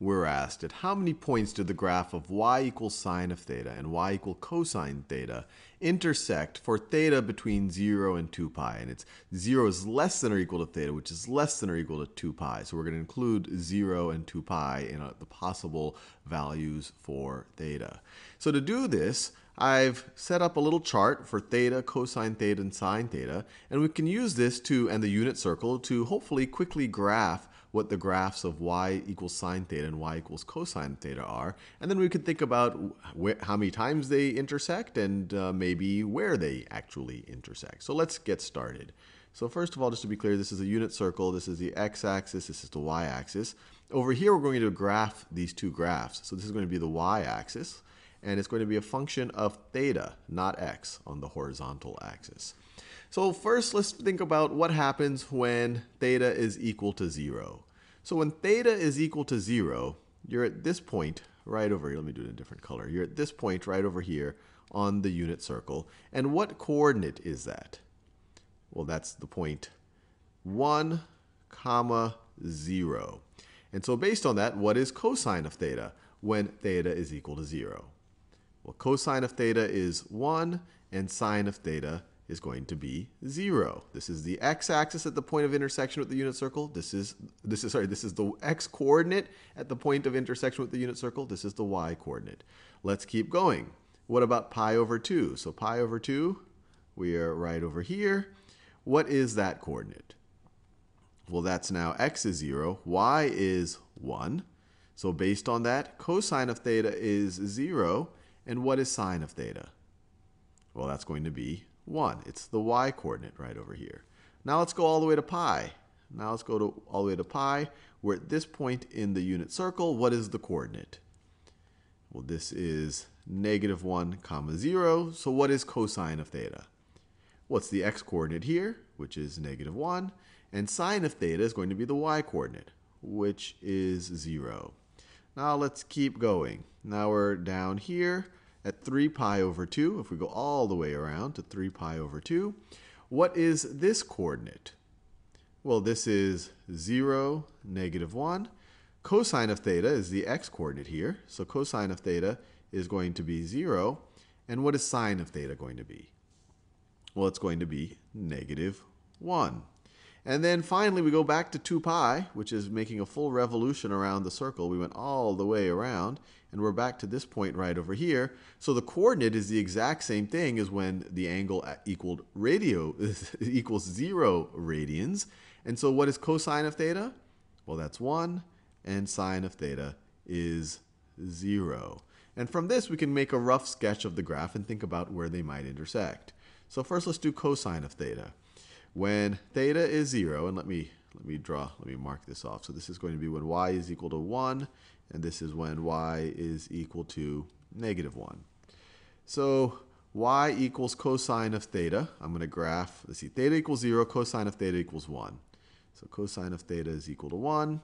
we're asked at how many points did the graph of y equals sine of theta and y equal cosine theta intersect for theta between 0 and 2 pi. And it's 0 is less than or equal to theta, which is less than or equal to 2 pi. So we're going to include 0 and 2 pi in the possible values for theta. So to do this, I've set up a little chart for theta, cosine theta, and sine theta. And we can use this to, and the unit circle, to hopefully quickly graph what the graphs of y equals sine theta and y equals cosine theta are. And then we could think about how many times they intersect and maybe where they actually intersect. So let's get started. So first of all, just to be clear, this is a unit circle. This is the x-axis. This is the y-axis. Over here, we're going to graph these two graphs. So this is going to be the y-axis. And it's going to be a function of theta, not x, on the horizontal axis. So first, let's think about what happens when theta is equal to 0. So when theta is equal to 0, you're at this point right over here. Let me do it in a different color. You're at this point right over here on the unit circle. And what coordinate is that? Well, that's the point 1, comma 0. And so based on that, what is cosine of theta when theta is equal to 0? Well, cosine of theta is 1, and sine of theta is going to be 0. This is the x-axis at the point of intersection with the unit circle. This is the x-coordinate at the point of intersection with the unit circle. This is the y-coordinate. Let's keep going. What about pi over 2? So pi over 2, we are right over here. What is that coordinate? Well, that's now x is 0, y is 1. So based on that, cosine of theta is 0. And what is sine of theta? Well, that's going to be 1. It's the y-coordinate right over here. Now let's go all the way to pi. We're at this point in the unit circle. What is the coordinate? Well, this is negative 1 comma 0. So what is cosine of theta? Well, it's the x-coordinate here, which is negative 1. And sine of theta is going to be the y-coordinate, which is 0. Now let's keep going. Now we're down here at 3 pi over 2, if we go all the way around to 3 pi over 2, what is this coordinate? Well, this is 0, negative 1. Cosine of theta is the x-coordinate here. So cosine of theta is going to be 0. And what is sine of theta going to be? Well, it's going to be negative 1. And then finally, we go back to 2 pi, which is making a full revolution around the circle. We went all the way around, and we're back to this point right over here. So the coordinate is the exact same thing as when the angle equals 0 radians. And so what is cosine of theta? Well, that's 1, and sine of theta is 0. And from this, we can make a rough sketch of the graph and think about where they might intersect. So first, let's do cosine of theta. When theta is 0, and let me mark this off. So this is going to be when y is equal to 1, and this is when y is equal to negative 1. So y equals cosine of theta. I'm going to graph, let's see, theta equals 0, cosine of theta equals 1. So cosine of theta is equal to 1.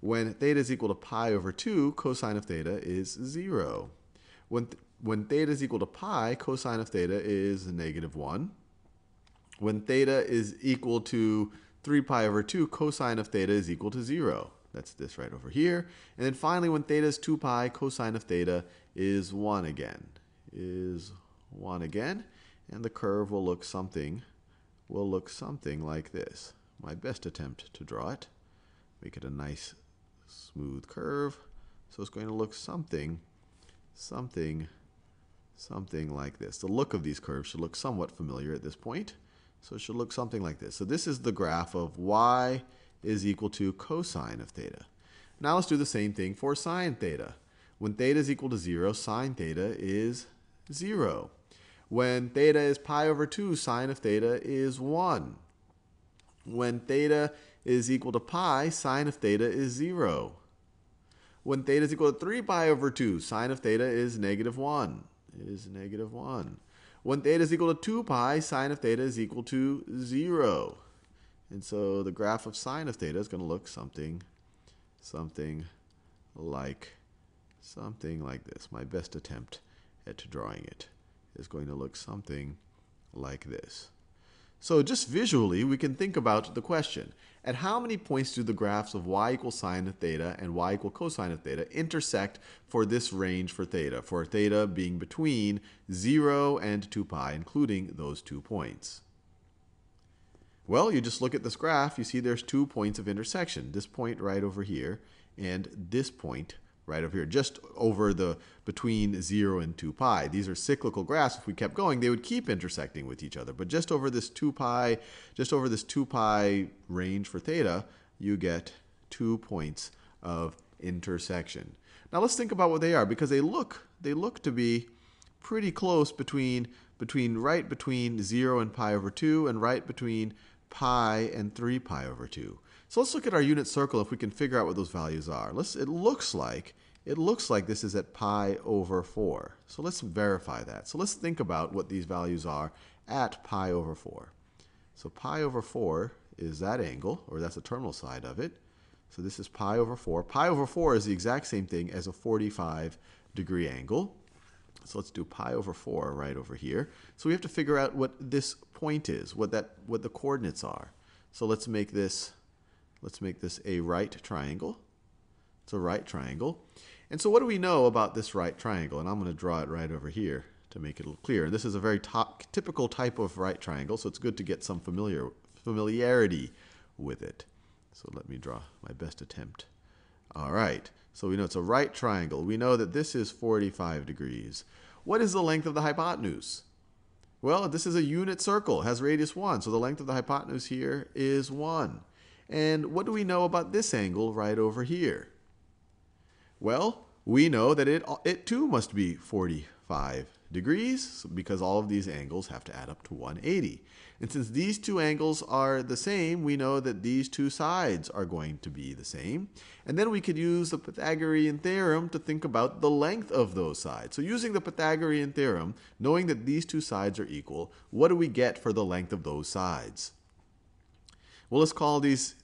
When theta is equal to pi over 2, cosine of theta is 0. When theta is equal to pi, cosine of theta is negative 1. When theta is equal to 3 pi over 2, cosine of theta is equal to 0. That's this right over here. And then finally, when theta is 2 pi, cosine of theta is 1 again. And the curve will look something, like this. My best attempt to draw it. Make it a nice, smooth curve. So it's going to look something like this. The look of these curves should look somewhat familiar at this point. So it should look something like this. So this is the graph of y is equal to cosine of theta. Now let's do the same thing for sine theta. When theta is equal to 0, sine theta is 0. When theta is pi over 2, sine of theta is 1. When theta is equal to pi, sine of theta is 0. When theta is equal to 3 pi over 2, sine of theta is negative 1. When theta is equal to 2 pi, sine of theta is equal to 0. And so the graph of sine of theta is going to look something like this. My best attempt at drawing it is going to look something like this. So just visually, we can think about the question. At how many points do the graphs of y equals sine of theta and y equals cosine of theta intersect for this range for theta being between 0 and 2 pi, including those 2 points? Well, you just look at this graph, you see there's 2 points of intersection. This point right over here and this point right over here, just over the between 0 and 2 pi. These are cyclical graphs. If we kept going, they would keep intersecting with each other. But just over this 2 pi range for theta, you get 2 points of intersection. Now let's think about what they are, because they look to be pretty close between 0 and pi over 2 and right between pi and 3 pi over 2. So let's look at our unit circle if we can figure out what those values are. It looks like this is at pi over 4. So let's verify that. So let's think about what these values are at pi over 4. So pi over 4 is that angle, or that's the terminal side of it. So this is pi over 4. Pi over 4 is the exact same thing as a 45-degree angle. So let's do pi over 4 right over here. So we have to figure out what this point is, what the coordinates are. So let's make this a right triangle. It's a right triangle. And so what do we know about this right triangle? And I'm going to draw it right over here to make it a little clearer. This is a very typical type of right triangle, so it's good to get some familiarity with it. So let me draw my best attempt. All right. So we know it's a right triangle. We know that this is 45 degrees. What is the length of the hypotenuse? Well, this is a unit circle. It has radius 1. So the length of the hypotenuse here is 1. And what do we know about this angle right over here? Well, we know that it too must be 45 degrees, because all of these angles have to add up to 180. And since these two angles are the same, we know that these two sides are going to be the same. And then we could use the Pythagorean theorem to think about the length of those sides. So using the Pythagorean theorem, knowing that these two sides are equal, what do we get for the length of those sides? Well, let's call if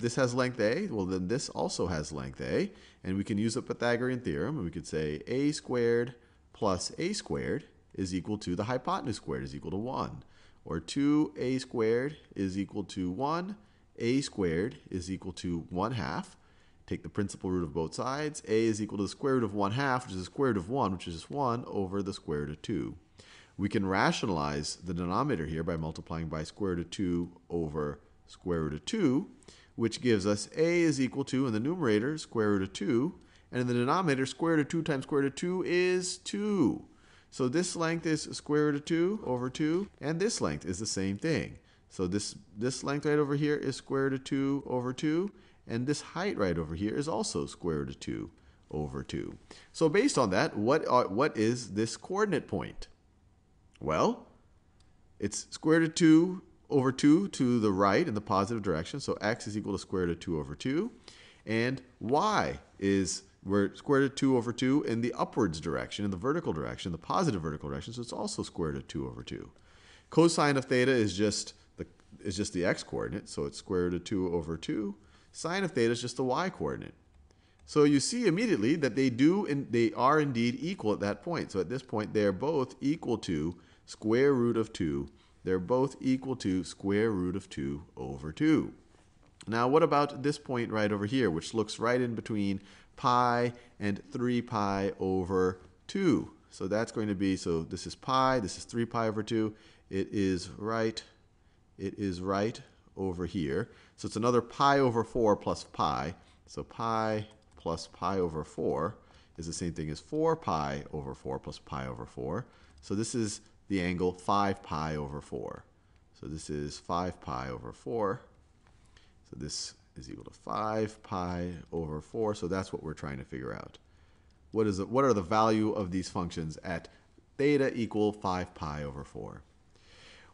this has length a, well then this also has length a. And we can use the Pythagorean theorem, and we could say a squared plus a squared is equal to the hypotenuse squared is equal to 1. Or 2a squared is equal to 1. A squared is equal to 1/2. Take the principal root of both sides. A is equal to the square root of 1/2, which is the square root of 1, which is just 1, over the square root of 2. We can rationalize the denominator here by multiplying by square root of 2 over square root of 2, which gives us a is equal to, in the numerator, square root of 2. And in the denominator, square root of 2 times square root of 2 is 2. So this length is square root of 2 over 2. And this length is the same thing. So this length right over here is square root of 2 over 2. And this height right over here is also square root of 2 over 2. So based on that, what is this coordinate point? Well, it's square root of 2 over 2 to the right in the positive direction. So x is equal to square root of 2 over 2. And y is square root of 2 over 2 in the upwards direction, in the vertical direction, the positive vertical direction, so it's also square root of 2 over 2. Cosine of theta is just the x-coordinate, so it's square root of 2 over 2. Sine of theta is just the y-coordinate. So you see immediately that they are indeed equal at that point. So at this point, they're both equal to square root of 2. They're both equal to square root of 2 over 2. Now what about this point right over here, which looks right in between pi and 3 pi over 2? So that's going to be, so this is pi, this is 3 pi over 2. It is right over here. So it's another pi over 4 plus pi. So pi plus pi over 4 is the same thing as 4 pi over 4 plus pi over 4. So this is the angle 5 pi over 4. So this is 5 pi over 4. So this is equal to 5 pi over 4. So that's what we're trying to figure out. What are the value of these functions at theta equal 5 pi over 4?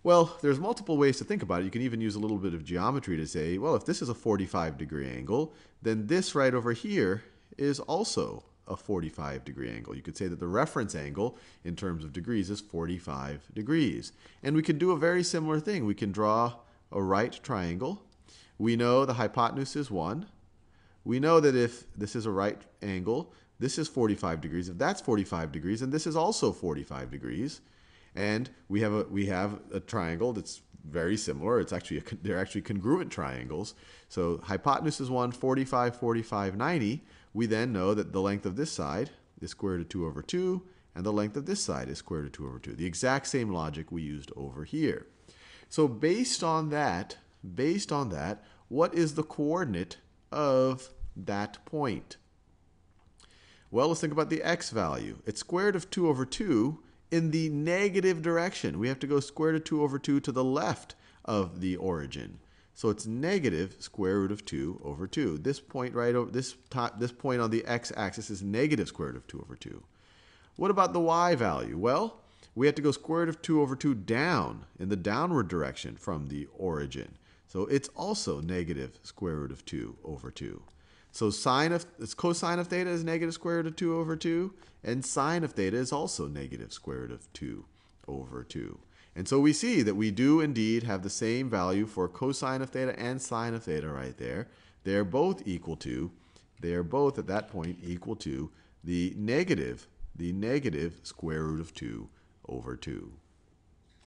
Well, there's multiple ways to think about it. You can even use a little bit of geometry to say, well, if this is a 45-degree angle, then this right over here is also a 45-degree angle. You could say that the reference angle in terms of degrees is 45 degrees. And we can do a very similar thing. We can draw a right triangle. We know the hypotenuse is 1. We know that if this is a right angle, this is 45 degrees. If that's 45 degrees, then this is also 45 degrees. And we have a triangle that's very similar. It's actually they're actually congruent triangles. So hypotenuse is 1, 45, 45, 90. We then know that the length of this side is square root of 2 over 2, and the length of this side is square root of 2 over 2. The exact same logic we used over here. So based on that, what is the coordinate of that point? Well, let's think about the x value. It's square root of 2 over 2 in the negative direction. We have to go square root of 2 over 2 to the left of the origin. So it's negative square root of 2 over 2. This point right over this point on the x-axis is negative square root of 2 over 2. What about the y value? Well, we have to go square root of 2 over 2 down in the downward direction from the origin. So it's also negative square root of 2 over 2. So cosine of theta is negative square root of 2 over 2, and sine of theta is also negative square root of 2 over 2. And so we see that we do indeed have the same value for cosine of theta and sine of theta right there. They are both at that point equal to the negative square root of 2 over 2.